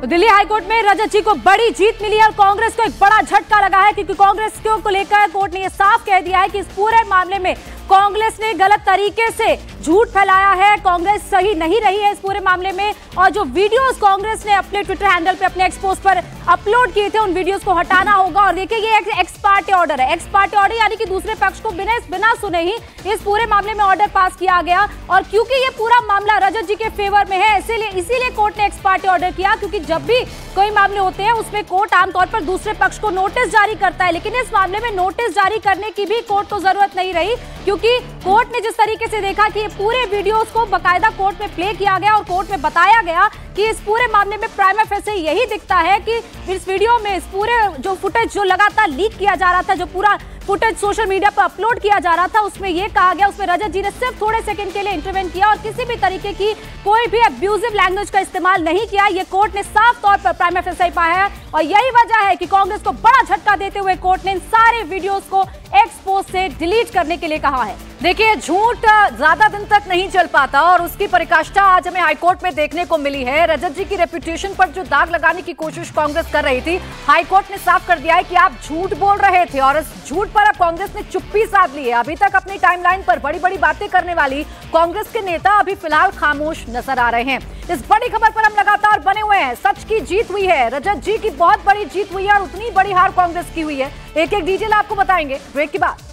तो दिल्ली हाईकोर्ट में रजत जी को बड़ी जीत मिली है और कांग्रेस को एक बड़ा झटका लगा है, क्योंकि कांग्रेस को लेकर कोर्ट ने यह साफ कह दिया है कि इस पूरे मामले में कांग्रेस ने गलत तरीके से झूठ फैलाया है, कांग्रेस सही नहीं रही है इस पूरे मामले में। और जो वीडियोस कांग्रेस ने अपने ट्विटर हैंडल पे, अपने एक्स पोस्ट पर अपलोड किए थे, उन वीडियोस को हटाना होगा। और देखिए ये एक्स पार्टी ऑर्डर है, एक्स पार्टी ऑर्डर यानी कि दूसरे पक्ष को बिना सुने ही इस पूरे मामले में ऑर्डर पास किया गया। और क्योंकि ये पूरा मामला रजत जी के फेवर में है, इसीलिए कोर्ट ने एक्स पार्टी ऑर्डर किया, क्योंकि जब भी कोई मामले होते हैं उसमें कोर्ट आमतौर पर दूसरे पक्ष को नोटिस जारी करता है, लेकिन इस मामले में नोटिस जारी करने की भी कोर्ट को जरूरत नहीं रही, क्योंकि कोर्ट ने जिस तरीके से देखा कि पूरे वीडियोस को बकायदा कोर्ट में प्ले किया गया और कोर्ट में बताया गया कि इस पूरे मामले में प्राइम एफएसए यही दिखता है कि इस वीडियो में इस पूरे जो फुटेज जो लगातार लीक किया जा रहा था, जो पूरा फुटेज सोशल मीडिया पर अपलोड किया जा रहा था, उसमें यह कहा गया, उसमें रजत जी ने सिर्फ थोड़े सेकंड के लिए इंटरवेन किया और किसी भी तरीके की कोई भी अब्यूजिव लैंग्वेज का इस्तेमाल नहीं किया। यह कोर्ट ने साफ तौर पर प्राइम एफएसए पाया है और यही वजह है कि कांग्रेस को बड़ा झटका देते हुए कोर्ट ने इन सारे वीडियोस को एक्सपोज से डिलीट करने के लिए कहा है। देखिए झूठ ज्यादा दिन तक नहीं चल पाता और उसकी परिकाष्ठा आज हमें हाईकोर्ट में देखने को मिली है। रजत जी की रेपुटेशन पर जो दाग लगाने की कोशिश कांग्रेस कर रही थी, हाईकोर्ट ने साफ कर दिया है कि आप झूठ बोल रहे थे और इस झूठ पर अब कांग्रेस ने चुप्पी साध ली है। अभी तक अपनी टाइमलाइन पर बड़ी बड़ी बातें करने वाली कांग्रेस के नेता अभी फिलहाल खामोश नजर आ रहे हैं। इस बड़ी खबर पर हम लगातार बने हुए हैं। सच की जीत हुई है, रजत जी की बहुत बड़ी जीत हुई है और उतनी बड़ी हार कांग्रेस की हुई है। एक एक डिटेल आपको बताएंगे ब्रेक के बाद।